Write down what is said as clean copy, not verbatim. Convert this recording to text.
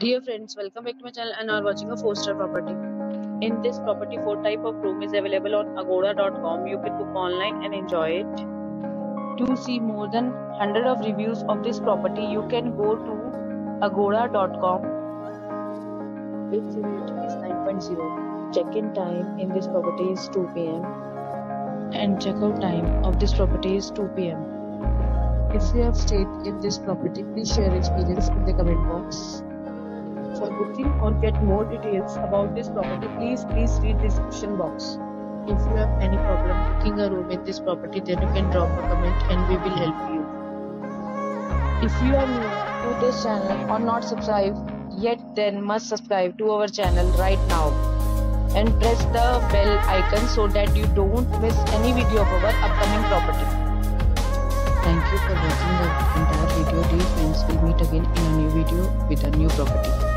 Dear friends, welcome back to my channel and are watching a 4-star property. In this property, 4 type of room is available on Agoda.com. You can book online and enjoy it. To see more than 100 of reviews of this property, you can go to Agoda.com. Its rating is 9.0. Check-in time in this property is 2 p.m. and check-out time of this property is 2 p.m. If you have stayed in this property, please share experience in the comment box. For booking or get more details about this property, please read the description box. If you have any problem booking a room in this property, then you can drop a comment and we will help you. If you are new to this channel or not subscribed yet, then must subscribe to our channel right now and press the bell icon so that you don't miss any video of our upcoming property. Thank you for watching the entire video. Dear friends, we'll meet again in a new video with a new property.